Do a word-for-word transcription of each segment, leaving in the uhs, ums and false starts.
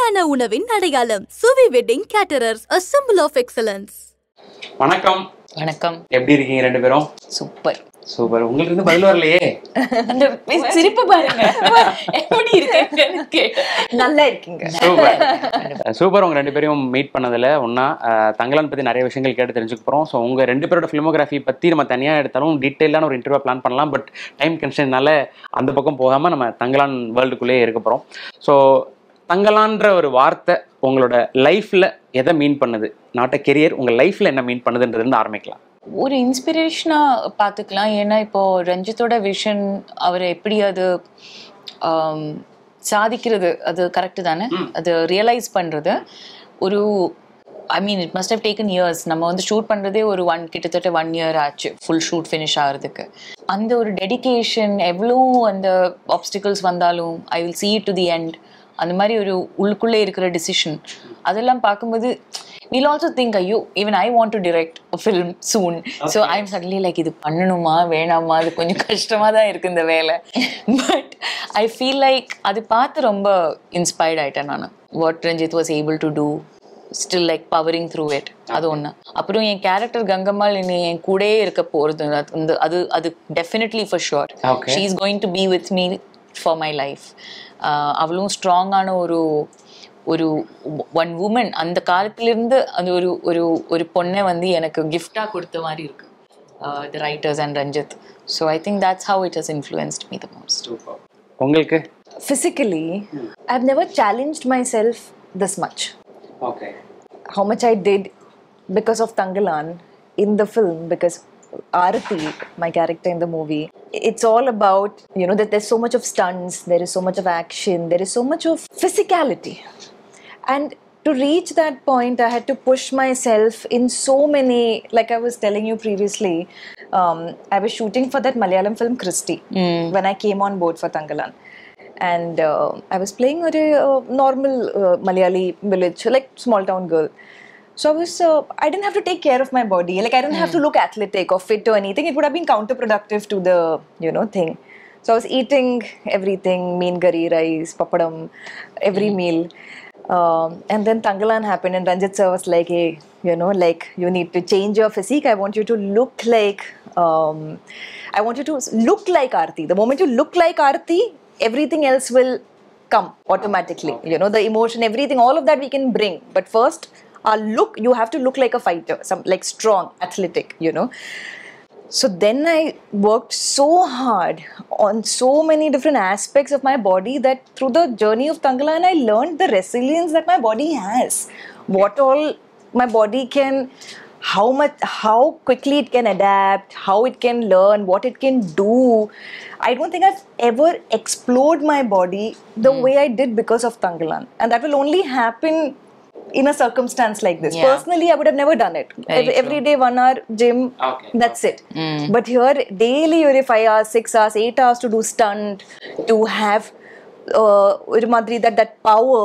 சுவையான உணவின் அடையாளம் Suvi wedding caterers, a symbol of excellence. வணக்கம் வணக்கம், எப்படி இருக்கீங்க ரெண்டு பேரும்? Super super. உங்களுக்கு இருந்து பதில் வரலையே, அந்த சிரிப்பு பாருங்க, எப்படி இருக்கீங்க? நல்லா இருக்கீங்க, சூப்பர் சூப்பர். உங்க ரெண்டு பேரும் மீட் பண்ணதுல ஒன்னா தங்கலான் பத்தி நிறைய விஷயங்கள் கேட்டு தெரிஞ்சுக்க போறோம். ஸோ உங்க ரெண்டு பேரோட ஃபிலிமோகிராஃபி பத்தி நம்ம தனியா எடுத்தாலும் டீட்டெயிலான ஒரு இன்டர்வியூ பிளான் பண்ணலாம். பட் டைம் கன்ஸ்டன்ட்னால அந்த பக்கம் போகாம நம்ம தங்கலான் வேர்ல்டுக்குள்ளேயே இருக்க போறோம். ஸோ தங்கலான்ற ஒரு வார்த்தை உங்களோட லைஃப்ல எதை மீன் பண்ணுது, நாட் அ கெரியர், உங்க லைஃப்ல என்ன மீன் பண்ணுதுன்றதுன்னு ஆரம்பிக்கலாம். ஒரு இன்ஸ்பிரேஷனாக பார்த்துக்கலாம். ஏன்னா இப்போது ரஞ்சித்தோட விஷன் அவர் எப்படி அது சாதிக்கிறது, அது கரெக்டு தானே, அது ரியலைஸ் பண்ணுறது ஒரு I mean it must have taken years. நம்ம வந்து ஷூட் பண்ணுறதே ஒரு ஒன் கிட்டத்தட்ட ஒன் இயர் ஆச்சு ஃபுல் ஷூட் ஃபினிஷ் ஆகிறதுக்கு. அந்த ஒரு டெடிக்கேஷன், எவ்வளோ அந்த ஆப்ஸ்டிக்கல்ஸ் வந்தாலும் I will see it to the end, அந்த மாதிரி ஒரு உள்ளுக்குள்ளே இருக்கிற டிசிஷன், அதெல்லாம் பார்க்கும்போது we'll also think, ஐயோ even I want to direct a film soon. Okay. So I'm suddenly like, இது பண்ணணுமா வேணாமா, அது கொஞ்சம் கஷ்டமாக தான் இருக்குது இந்த வேலை. பட் ஐ ஃபீல் லைக் அது பார்த்து ரொம்ப இன்ஸ்பயர்ட் ஆகிட்டேன் நான். What Ranjith was able to do, still like powering through it, அது ஒன்று. அப்புறம் என் கேரக்டர் கங்கம்மாள் இனி என் கூட இருக்க போகிறது, அது அது definitely for sure. She is going to be with me for my life. அவளும் ஸ்ட்ராங்கான ஒரு ஒரு ஒன் உமன், அந்த காலத்திலிருந்து அது ஒரு ஒரு ஒரு பொண்ணை வந்து எனக்கு கிஃப்டாக கொடுத்த மாதிரி இருக்கு the writers and Ranjith. So I think that's how it has influenced me the most. உங்களுக்கு physically I have never challenged my self this much. Okay, how much I did because of Thangalaan in the film, because Aarti, my character in the movie, it's all about, you know, that there's so much of stunts, there is so much of action, there is so much of physicality. And to reach that point, I had to push myself in so many, like I was telling you previously, um, I was shooting for that Malayalam film Christie mm. when I came on board for Thangalaan. And uh, I was playing a uh, normal uh, Malayali village, like small town girl. So I was, uh, I didn't have to take care of my body. Like I didn't mm. have to look athletic or fit or anything. It would have been counterproductive to the, you know, thing. So I was eating everything, mean curry, rice, papadam, every mm. meal. Um, and then Thangalaan happened and Ranjit sir was like, hey, you know, like you need to change your physique. I want you to look like, um, I want you to look like Aarti. The moment you look like Aarti, everything else will come automatically. You know, the emotion, everything, all of that we can bring. But first, Uh, look, you have to look like a fighter, some like strong, athletic, you know. So then I worked so hard on so many different aspects of my body that through the journey of Thangalaan, I learned the resilience that my body has. What all my body can, how much, how quickly it can adapt, how it can learn, what it can do. I don't think I've ever explored my body the mm. way I did because of Thangalaan. And that will only happen in a circumstance like this. Yeah. Personally, I would have never done it. Every, every day, one hour gym, okay, that's it. Mm. But here, daily, you're five hours, six hours, eight hours to do stunt, to have uh, that, that power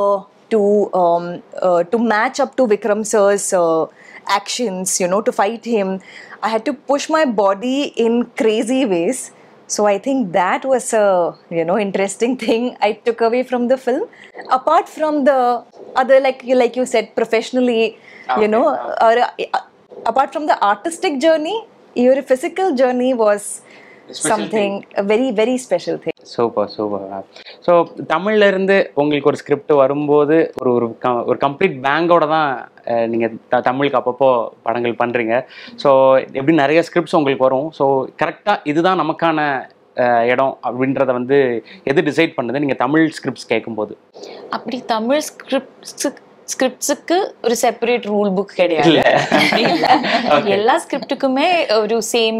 to um, uh, to match up to Vikram sir's uh, actions, you know, to fight him. I had to push my body in crazy ways. So I think that was a, you know, interesting thing I took away from the film. Apart from the other, like you, like you said, professionally, okay, you know, okay. or, uh, apart from the artistic journey, your physical journey was something, thing. a very, very special thing. Super, super. So, Tamil irundhu ungalku or script varumbodhu or or complete bang oda dhaan neenga Tamil ku appo padangal pandringa. So, eppadi nariya scripts ungalku varum. So, correct ah idhu dhaan namakana இடம் அப்படின்றத வந்து எது decide பண்ணுது நீங்கள் Tamil scripts கேட்கும்போது? அப்படி Tamil scripts ஸ்கிரிப்ட்ஸுக்கு ஒரு separate rule book கிடையாது. எல்லா ஸ்கிரிப்டுக்குமே ஒரு சேம்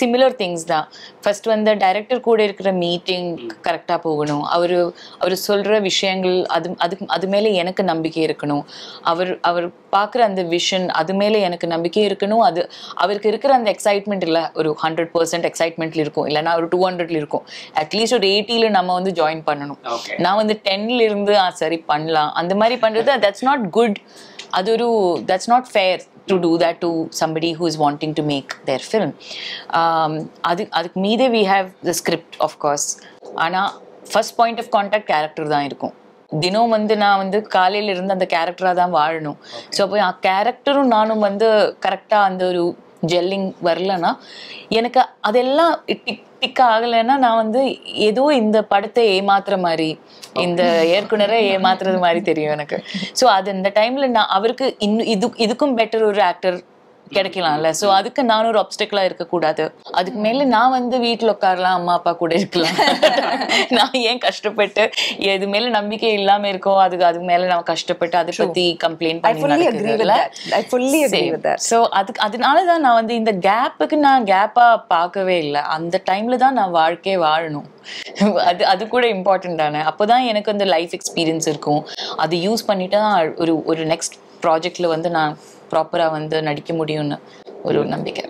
சிமிலர் திங்ஸ் தான். ஃபர்ஸ்ட் வந்து டைரக்டர் கூட இருக்கிற மீட்டிங் கரெக்டாக போகணும், அவர் அவர் சொல்கிற விஷயங்கள் அது அதுக்கு அது மேலே எனக்கு நம்பிக்கை இருக்கணும், அவர் அவர் பார்க்குற அந்த விஷன் அது மேலே எனக்கு நம்பிக்கை இருக்கணும், அது அவருக்கு இருக்கிற அந்த எக்ஸைட்மெண்ட் இல்லை ஒரு ஹண்ட்ரட் பர்சன்ட் எக்ஸைட்மெண்ட்டில் இருக்கும், இல்லைனா ஒரு டூ ஹண்ட்ரட்ல இருக்கும், அட்லீஸ்ட் ஒரு எயிட்டியில் நம்ம வந்து ஜாயின் பண்ணணும். நான் வந்து டென்னில் இருந்து ஆ சரி பண்ணலாம் அந்த மாதிரி பண்ணுறது that's not good. Aduru, that's not fair to do that to somebody who is wanting to make their film. Um, adu aduk meede we have the script, of course. Ana first point of contact character dhaan irukum. தினம் வந்து நான் வந்து காலையில இருந்து அந்த கேரக்டரா தான் வாழணும். சோ அப்ப அந்த கேரக்டரும் நானும் வந்து கரெக்ட்டா அந்த ஒரு ஜெல்லிங் வரலனா எனக்கு அதெல்லாம் டிக் ஆகலனா நான் வந்து ஏதோ இந்த படத்தை ஏமாத்துற மாதிரி இந்த ஏற்குனரே ஏமாத்துறது மாதிரி தெரியும் எனக்கு. சோ அது அந்த டைம்ல நான் அவருக்கு இதுக்கும் பெட்டர் ஒரு ஆக்டர் கிடைக்கலாம்ல. சோ அதுக்கு நான் ஒரு ஆப்ஸ்டக்கிளா இருக்க கூடாது. அதுக்கு மேல நான் வந்து வீட்டுல உட்காரலாம், அம்மா அப்பா கூட இருக்கலாம். நான் ஏன் கஷ்டப்பட்டு எது மேல நம்பிக்கை இல்லாம இருக்கோம், அதுக்கு அதுக்கு மேல நான் கஷ்டப்பட்டு அதை பத்தி கம்ப்ளைண்ட் பண்ணல. சோ அதுக்கு அதனாலதான் நான் வந்து இந்த கேப்புக்கு நான் கேப்பா பார்க்கவே இல்லை. அந்த டைம்ல தான் நான் வாழ்க்கையே வாழணும். அது அது கூட இம்பார்ட்டன்ட் தானே. அப்போதான் எனக்கு அந்த லைஃப் எக்ஸ்பீரியன்ஸ் இருக்கும். அது யூஸ் பண்ணிட்டு ஒரு ஒரு நெக்ஸ்ட் ப்ராஜெக்ட்ல வந்து நான் ப்ராப்பரா வந்து நடிக்க முடியும்னு ஒரு நம்பிக்கை.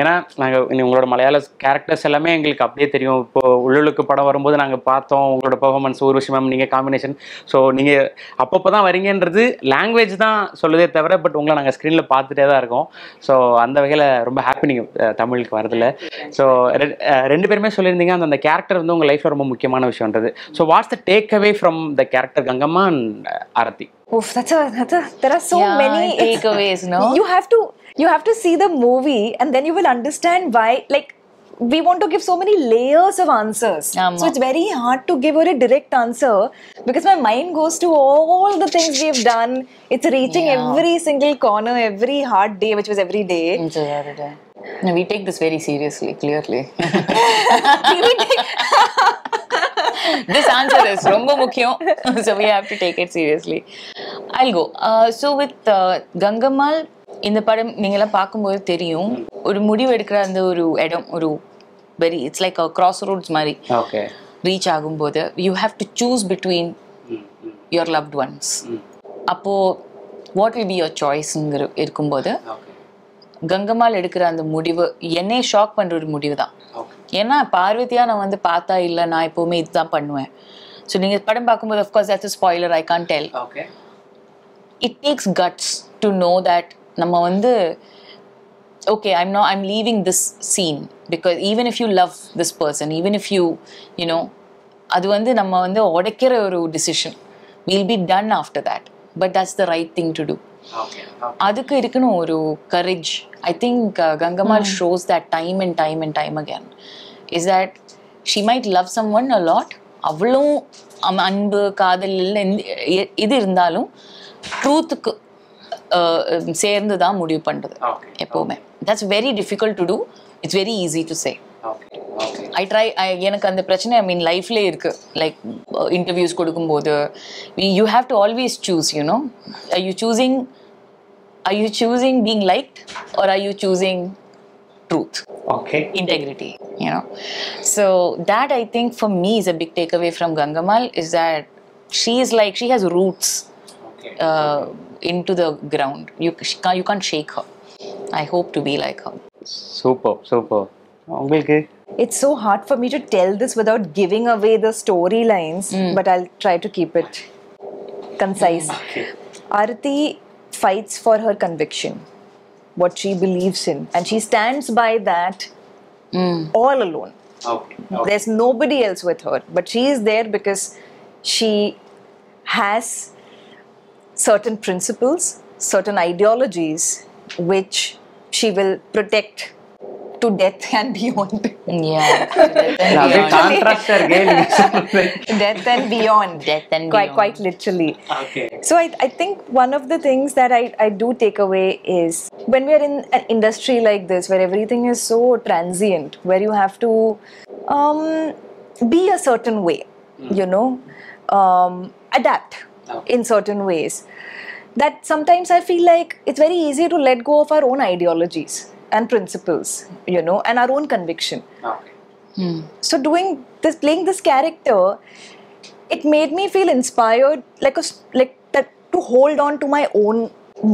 ஏன்னா நாங்க உங்களோட மலையாள கேரக்டர்ஸ் எல்லாமே எங்களுக்கு அப்படியே தெரியும். இப்போ உள்ளுக்கு படம் வரும்போது நாங்க பார்த்தோம் உங்களோட பெர்ஃபார்மன்ஸ், ஒரு விஷயம் நீங்க காம்பினேஷன். ஸோ நீங்க அப்பப்போதான் வரீங்கன்றது லாங்குவேஜ் தான் சொல்லுதே தவிர, பட் உங்களை நாங்க ஸ்கிரீன்ல பார்த்துட்டே தான் இருக்கோம். ஸோ அந்த வகையில ரொம்ப ஹாப்பி நீங்க தமிழுக்கு வரதுல. ஸோ ரெண்டு பேருமே சொல்லியிருந்தீங்க அந்த அந்த கேரக்டர் வந்து உங்க லைஃப்ல ரொம்ப முக்கியமான விஷயம்ன்றது. So what's the take away from the character Gangamma and Aarti? Oof, that's a, that's a, there are so yeah, many takeaways, no? You have to, you have to see the movie and then you will understand why, like, we want to give so many layers of answers. Um, so it's very hard to give her a direct answer because my mind goes to all the things we've done. It's reaching yeah. every single corner, every hard day, which was every day. It's every day. No, we take this very seriously, clearly. we take... This answer is romba mukkiyam, so we have to take it seriously. I'll go. Uh, so with uh, Gangamal, in the padam, ningala paakumbodhu theriyum. Oru mudivu edukra and oru edam, oru very, it's like a crossroads mari. Okay. Reach agumbodhu, you have to choose between your loved ones. Appo, what will be your choice ngiru irukumbodhu? Gangamal edukra and mudivu enne shock pandra oru mudivu dhaan. ஏன்னா பார்வதியா நான் வந்து பார்த்தா இல்லை, நான் எப்பவுமே இதுதான் பண்ணுவேன். ஸோ நீங்க படம் பார்க்கும்போது of course that's a spoiler, I can't tell. It takes guts to know that நம்ம வந்து okay I'm no I'm leaving this scene because even if you love this person, even if you you know, அது வந்து நம்ம வந்து உடைக்கிற ஒரு decision. Will be done after that, but that's the right thing to do. அதுக்கு இருக்கணும் ஒரு courage. I think uh, Gangamal mm. shows that time and time and time again. Is that she might love someone a lot. Avvalum anbu kaadal idu irundalum truth ku serndhu da mudivu pandrathu epovume. That's very difficult to do. It's very easy to say. Okay. Okay. I try. I எனக்கு அந்த பிரச்சனை I mean life ல இருக்கு. Like uh, interviews கொடுக்கும்போது you have to always choose, you know. Are you choosing Are you choosing being liked or are you choosing truth? Okay. Integrity, you know. So that I think for me is a big takeaway from Gangamal is that she is like, she has roots okay. uh, into the ground. You, she can't, you can't shake her. I hope to be like her. Super, super. Okay. It's so hard for me to tell this without giving away the storylines, mm. but I'll try to keep it concise. Okay. Aarti fights for her conviction, what she believes in, and she stands by that mm. all alone. Okay. Okay. There's nobody else with her, but she is there because she has certain principles, certain ideologies which she will protect to death and beyond. Yeah. Death and beyond. Death and beyond. Death and beyond. Quite, quite literally. Okay. So I, I think one of the things that I, I do take away is when we are in an industry like this where everything is so transient, where you have to um, be a certain way, mm. you know, um, adapt okay. in certain ways, that sometimes I feel like it's very easy to let go of our own ideologies and principles, you know, and our own conviction. Okay. Hmm. So doing this, playing this character, it made me feel inspired, like a, like that to hold on to my own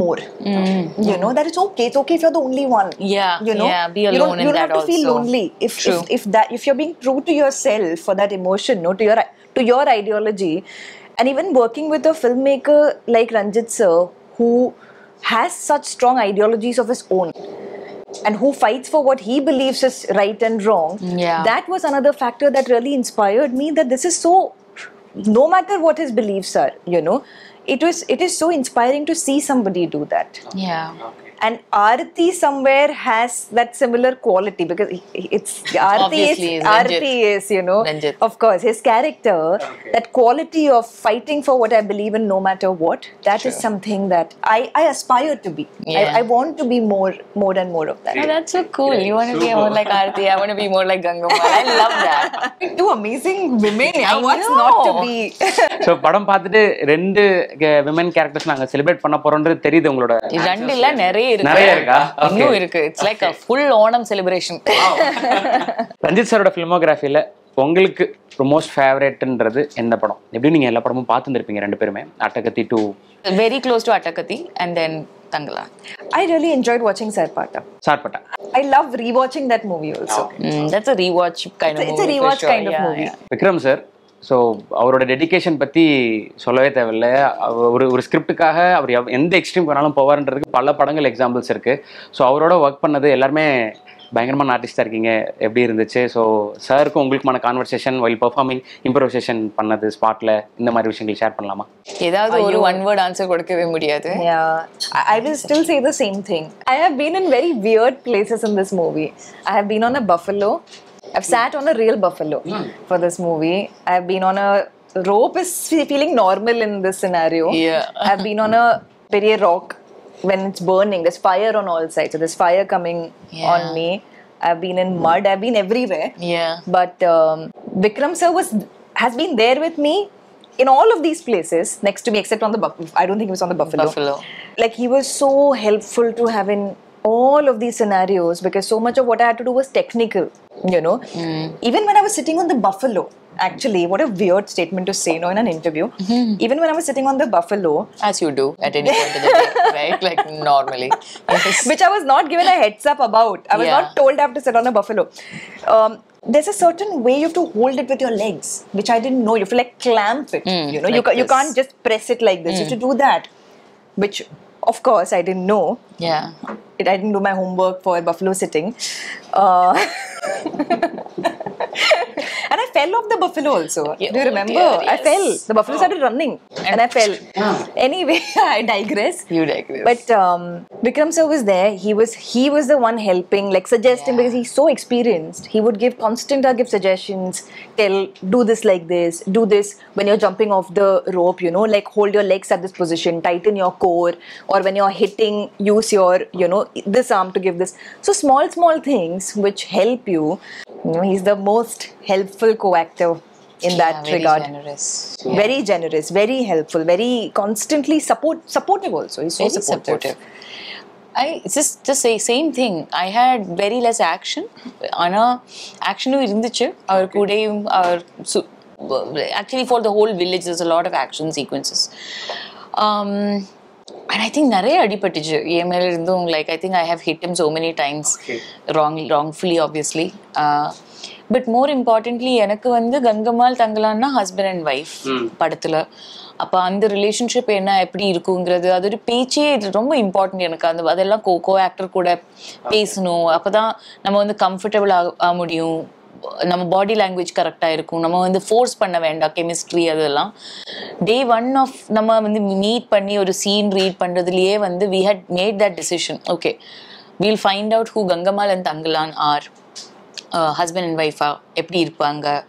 more. Mm. You know, that it's okay. It's okay if you're the only one. Yeah. You know, yeah, be alone you don't, in you don't that have to also. Feel lonely if, if if that if you're being true to yourself for that emotion, no, to your to your ideology, and even working with a filmmaker like Ranjith sir, who has such strong ideologies of his own. And who fights for what he believes is right and wrong. Yeah. That was another factor that really inspired me, that this is so no matter what his beliefs are, you know, it was it is so inspiring to see somebody do that. Okay. Yeah. Okay. And Aarti somewhere has that similar quality, because it's Aarti is, Aarti is, you know, Ranjith. Of course, his character, okay. that quality of fighting for what I believe in no matter what, that sure. is something that I, I aspire to be. Yeah. I, I want to be more more and more of that. Oh, that's so cool. You want to Super. be more like Aarti, I want to be more like Gangamal. I love that. Two amazing women. I want not to be. So, padam paathittu two women characters naanga celebrate panna porondru theriyudhu ungaloda. Rendu illa nere Okay. It's like a full Onam celebration. Wow. Ranjith sir's filmography, your most favorite is what is your favorite? How do you see all of them? Attakathi to... Very close to Attakathi and then Thangalaan. I really enjoyed watching Sarpatta. Sarpatta. I love rewatching that movie also. Okay. Mm, that's a rewatch kind it's of movie. It's a rewatch sure. kind of yeah, movie. Yeah. Vikram sir. So, our dedication patti solave thevilla, our script kaha, our end extreme panalum power and pala padangal examples irke. So, our work panade ellarme bangerman artist irkinga every irunduche. So, sir ku ungalukana conversation while performing improvisation pannadhu spot la indha mari vishayangal share pannalama. Edhavadhu oru one word answer kodukave mudiyadhu. Yeah. I will still say the same thing. I have been in very weird places in this movie. I have been on a buffalo. I've sat on a real buffalo mm. for this movie. I've been on a rope is feeling normal in this scenario. Yeah. I've been on a very rock when it's burning. There's fire on all sides. So there's fire coming yeah. on me. I've been in mud. I've been everywhere. Yeah. But um, Vikram sir was has been there with me in all of these places next to me, except on the buffalo. I don't think he was on the buffalo. Buffalo. Like, he was so helpful to have in all of these scenarios, because so much of what I had to do was technical, you know. Mm. Even when I was sitting on the buffalo, actually, what a weird statement to say, you know, in an interview. Mm-hmm. Even when I was sitting on the buffalo. As you do at any point in the day, right? Like normally. Yes. Which I was not given a heads up about. I was yeah. not told I have to sit on a buffalo. Um, There's a certain way you have to hold it with your legs, which I didn't know. You have to like clamp it, mm, you know. Like you, ca this. you can't just press it like this. Mm. You have to do that. Which, of course, I didn't know. Yeah. I didn't do my homework for buffalo sitting. Uh, and I fell off the buffalo also. Yeah, do you remember? Oh dear, yes. I fell. The buffalo oh. started running and I fell. Anyway, I digress. You digress. But um, Vikram sir was there. He was he was the one helping, like suggesting, yeah. because he's so experienced. He would give constant give suggestions. Tell, do this like this. Do this when you're jumping off the rope, you know, like hold your legs at this position. Tighten your core. Or when you're hitting, use your, you know, this arm to give this. So small, small things which help you. You know, he's the most helpful co-actor in that yeah, very regard. Generous. Yeah. Very generous, very helpful, very constantly support, supportive also. He's so very supportive. supportive. I it's just the same thing. I had very less action. Anna action irundichu. Our kudayum, our actually for the whole village, there's a lot of action sequences. Um. And I think like I think I have hit him so many times, okay. wrong, wrongfully obviously. Uh, but more importantly, Gangamal Thangalaan husband and wife. Mm. And the relationship is very important. That's why co-actor is very comfortable. Our body language correct ah force panna venda chemistry day one of nama meet panni or scene read pandradhiliye we had made that decision, okay, we'll find out who Gangamal and Thangalaan are, uh, husband and wife ah eppadi irupanga.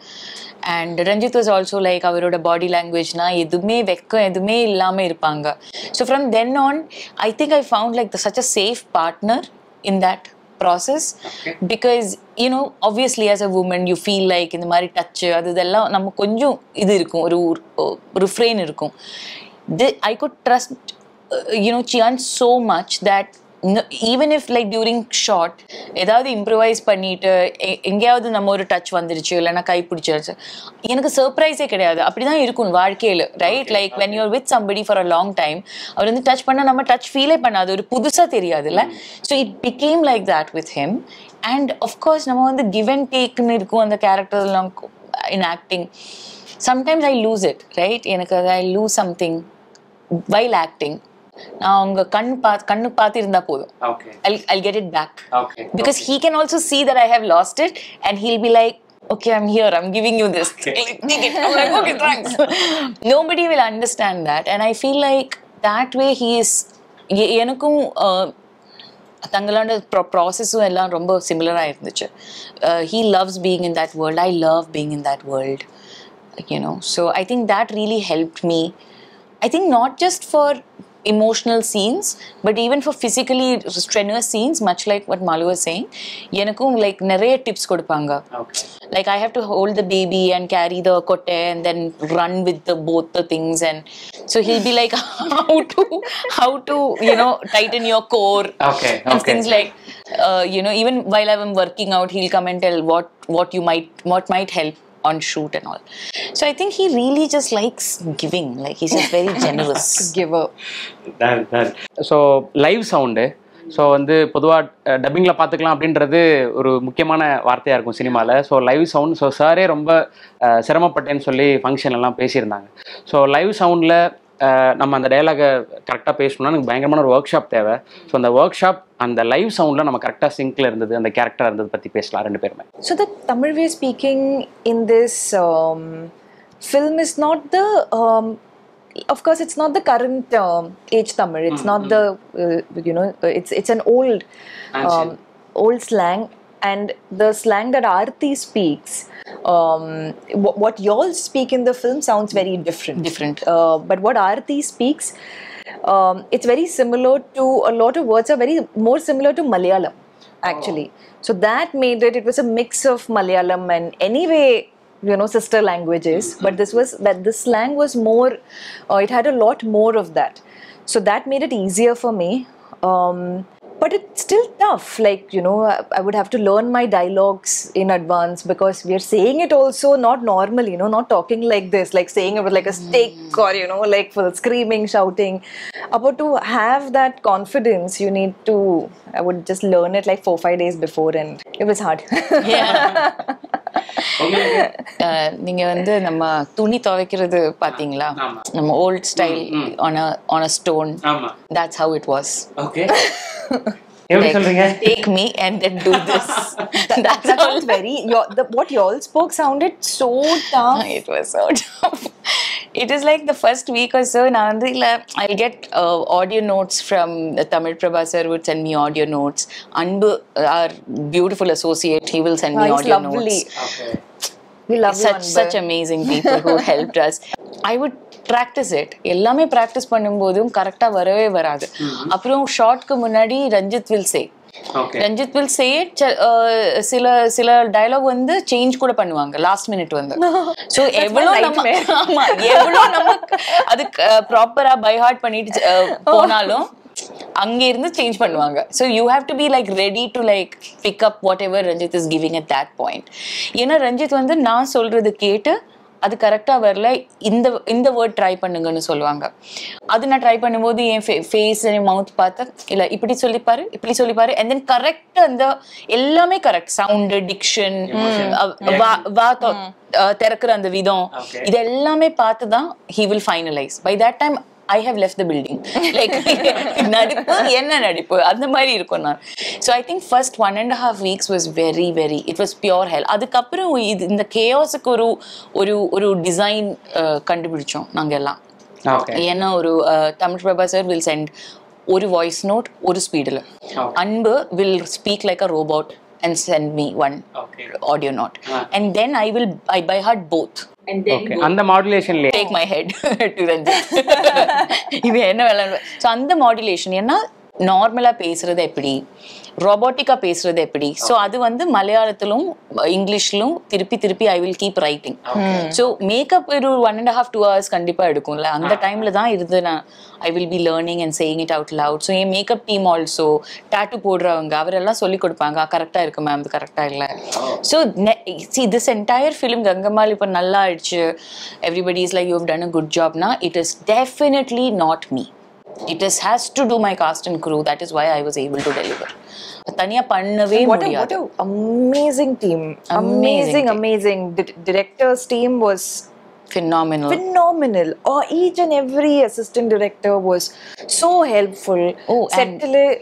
And Ranjith was also like avaroda body language na edume vekka edume illama irupanga. So from then on I think I found like the, such a safe partner in that process, okay. because you know obviously as a woman you feel like in the mari touch adudella namak konjam idu irukum oru refrain irukum. I could trust uh, you know Chian so much that no, even if like during shot edavadhu improvise pannite engeyavadhu namma oru touch vandiruchu illana kai pidichirchu enak surprise e kediyadhu apdidan irukun vaalkiyila, right? Okay. Like when you are with somebody for a long time avaru endu touch panna namma touch feel e pannadhu oru pudusa theriyadhu illa. So it became like that with him. And of course namma vandu give and take nu irukku and the characters along in acting sometimes I lose it, right? enak I lose something while acting. Okay. I'll, I'll get it back. Okay. Because okay. he can also see that I have lost it and he'll be like, okay, I'm here, I'm giving you this. Okay. Like, take it. I'm like, okay, thanks. Nobody will understand that. And I feel like that way he is... Uh, Thangalaan's process is very similar. Uh, he loves being in that world. I love being in that world. You know, so I think that really helped me. I think not just for emotional scenes, but even for physically strenuous scenes, much like what Malu was saying, Yenakum like narrate tips kodupanga. Okay. Like I have to hold the baby and carry the kotte and then run with the both the things, and so he'll be like how to how to you know tighten your core. Okay. And okay. Things like uh, you know, even while I'm working out, he'll come and tell what what you might what might help on shoot and all. So I think he really just likes giving. Like he's just very generous. Giver. That, that. So live sound. Eh? So when the Padua dubbing la pathikalam abindrathu oru mukkiyamaana vaarthaiya irukum cinema la. So live sound. So sir romba siramapatten solli function ellam pesirundanga. So live sound la நம்ம அந்த டயலாக கரெக்ட்டா பேசணும்னா நமக்கு பயங்கரமான ஒரு workshop தேவை. So அந்த workshop அந்த லைவ் சவுண்ட்ல நம்ம கரெக்ட்டா சிங்க்ல இருந்தது அந்த கரெக்டரா இருந்தது பத்தி பேசலாம் ரெண்டு பேரும். So the Tamil way speaking in this um, film is not the um, of course it's not the current um, age Tamil. It's mm-hmm. not the uh, you know it's it's an old um, old slang. And the slang that Aarti speaks, um, what y'all speak in the film sounds very different. Different. Uh, but what Aarti speaks, um, it's very similar to, a lot of words are very more similar to Malayalam, actually. Oh. So that made it, it was a mix of Malayalam and anyway, you know, sister languages. Mm-hmm. But this was, that the slang was more, uh, it had a lot more of that. So that made it easier for me. Um, But it's still tough, like, you know, I, I would have to learn my dialogues in advance because we are saying it also not normal, you know, not talking like this, like saying it with like a steak mm. or, you know, like full screaming, shouting. But to have that confidence, you need to, I would just learn it like four, five days before and it was hard. Yeah. நீங்க வந்து நம்ம துணி துவைக்கிறது பாத்தீங்களா நம்ம old style on a on a stone. That's how it was. Okay. Like, take me and then do this. that that sounds very. Your, the, what y'all spoke sounded so tough. It was so tough. It is like the first week or so. Now I'll get uh, audio notes from the Tamil Prabha sir would send me audio notes. Anbu, our beautiful associate, he will send me oh, audio lovely. notes. Okay. We love such Anbu. Such amazing people who helped us. I would. Practice it. Ellame practice பண்ணும்போதும் கரெக்ட்டா வரவே வராது. அப்புறம் ஷார்ட்க்கு முன்னாடி Ranjith will say. Okay. Ranjith will say it. சில சில dialogue வந்து change கூட பண்ணுவாங்க லாஸ்ட் மினிட் வந்து. சோ எவ்வளவு நம்ம ஆமா எவ்வளவு நமக்கு அது ப்ராப்பரா பை ஹார்ட் பண்ணிட்டு போனாலும் அங்க இருந்து சேஞ்ச் பண்ணுவாங்க. So you have to be like ready to like pick up whatever Ranjith is giving at that point. ஏன்னா ரஞ்சித் வந்து நான் சொல்றது கேட்டு அது கரெக்டா வரல இந்த இந்த வேர்ட் ட்ரை பண்ணுங்கன்னு சொல்லுவாங்க. அது நான் ட்ரை பண்ணும்போது என் ஃபேஸ் and மவுத் பார்த்தா இல்ல இப்படி சொல்லி பாரு இப்படி சொல்லி பாரு and then correct அந்த எல்லாமே கரெக்ட் சவுண்ட் டிக்ஷன் வா திறக்கிற அந்த விதம் இது எல்லாமே பார்த்து தான் he will finalize. By that time I have left the building. Like nadipu enna nadipu andha mari irukum na. So I think first one and a half weeks was very very it was pure hell. Adukapra indha chaos ku oru oru oru design kandupidichom naanga ella. Okay. Enna oru Tamil Prabha sir will send oru voice note oru speed la. Anbu will speak like a robot and send me one okay. audio note. Ah. And then I will I by heart both. And then okay. and the modulation layer. Take my head to Ranjith. So and the modulation enna normally பேசுறது எப்படி robotica பேசுறது எப்படி so அது வந்து மலையாளத்திலும் இங்கிலீஷ்லயும் திருப்பி திருப்பி I will keep writing. Okay. So makeup ஒரு one and a half two hours கண்டிப்பா எடுக்கும்ல அந்த டைம்ல தான் இருந்து நான் I will be learning and saying it out loud. So a makeup team also tattoo போடுறவங்க அவரெல்லாம் சொல்லி கொடுப்பாங்க கரெக்ட்டா இருக்கு மேம் இது கரெக்ட்டா இல்ல. So see this entire film Gangamal இப்ப நல்லா ஆயிடுச்சு everybody is like you have done a good job now it is definitely not me. It is, has to do my cast and crew. That is why I was able to deliver. Tanya Pannave what, what an amazing team. Amazing, amazing. amazing. Di director's team was Phenomenal. Phenomenal. Or each and every assistant director was so helpful. Oh, and yeah.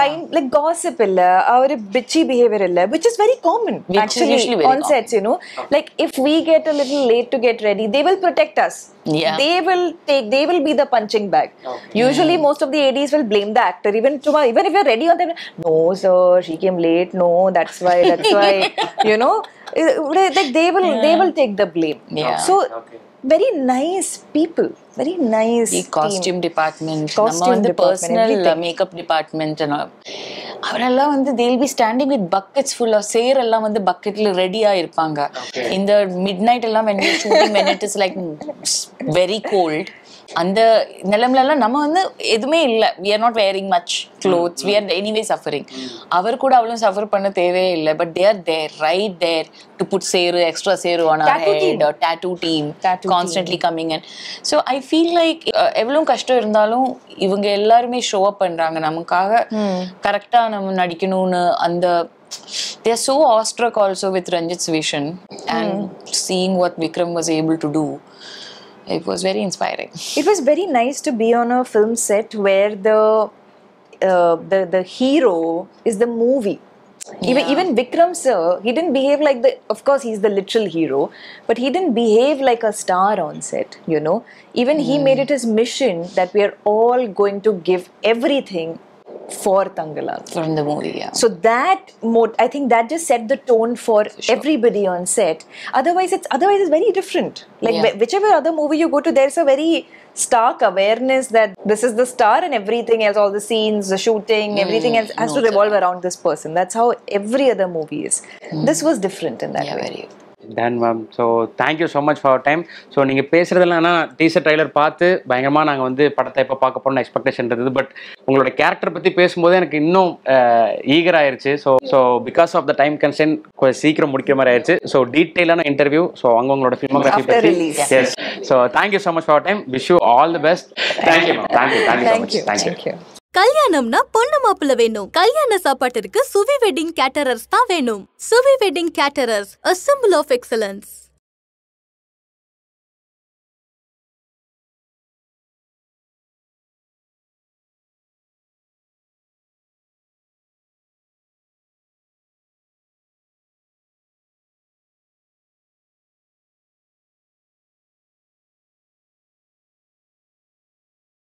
Time, like gossip illa, our bitchy behavior illa, which is very common which actually is very on common. Sets, you know. Like if we get a little late to get ready, they will protect us. Yeah. They will take, they will be the punching bag. Okay. Usually mm. most of the A Ds will blame the actor. Even tomorrow, even if you're ready on them, no sir, she came late, no, that's why, that's why, you know. Like they will, yeah. they will take the blame. Yeah. So, okay. Very nice people, very nice the costume team. Department, costume the department, personal everything. Makeup department and all. They'll be standing with buckets full of sair allam and the bucket ready irpanga. Okay. In the midnight allam when we're shooting, when it is like very cold. And the we are not wearing much clothes, mm-hmm. we are anyway suffering. Mm-hmm. Suffer but they are there, right there to put seru, extra seru on tattoo our head, or tattoo team tattoo constantly team. Coming in. So I feel like uh, everyone kashto irundalum ivanga ellarume show up pandranga namukaga correct ah namu nadikanunu and they are so awestruck also with Ranjith's vision and mm. seeing what Vikram was able to do. It was very inspiring. It was very nice to be on a film set where the uh, the, the hero is the movie. Yeah. Even, even Vikram sir, he didn't behave like the, of course he's the literal hero, but he didn't behave like a star on set, you know. Even mm. he made it his mission that we are all going to give everything for Thangalaan. From the movie, yeah. So that mode, I think that just set the tone for sure. everybody on set. Otherwise, it's otherwise it's very different. Like yeah. whichever other movie you go to, there's a very stark awareness that this is the star and everything else, all the scenes, the shooting, mm, everything else has no, to revolve around this person. That's how every other movie is. Mm. This was different in that yeah, way. Done, ma'am. So thank you so much for our time. So you guys are talking teaser trailer, paathu, bayangarama naanga vandu padatha ipo paakapona expectation irundhathu, but ungaloda character pathi pesumbodhu enakku innum eager aayirchu. So so because of the time constraint konja seekram mudikira mari aayirchu. So detail ana interview. So anga ungaloda filmography pathi. Yes. So thank you so much for our time. Wish you all the best. Thank you, ma'am. Thank you. Thank you so much. Thank you. Thank you. கல்யாணம்னா பொண்ணு மாப்பிள்ளை வேணும். கல்யாண சாப்பாட்டிற்கு சுவி wedding caterers தான் வேணும். Suvi wedding caterers, a symbol of excellence.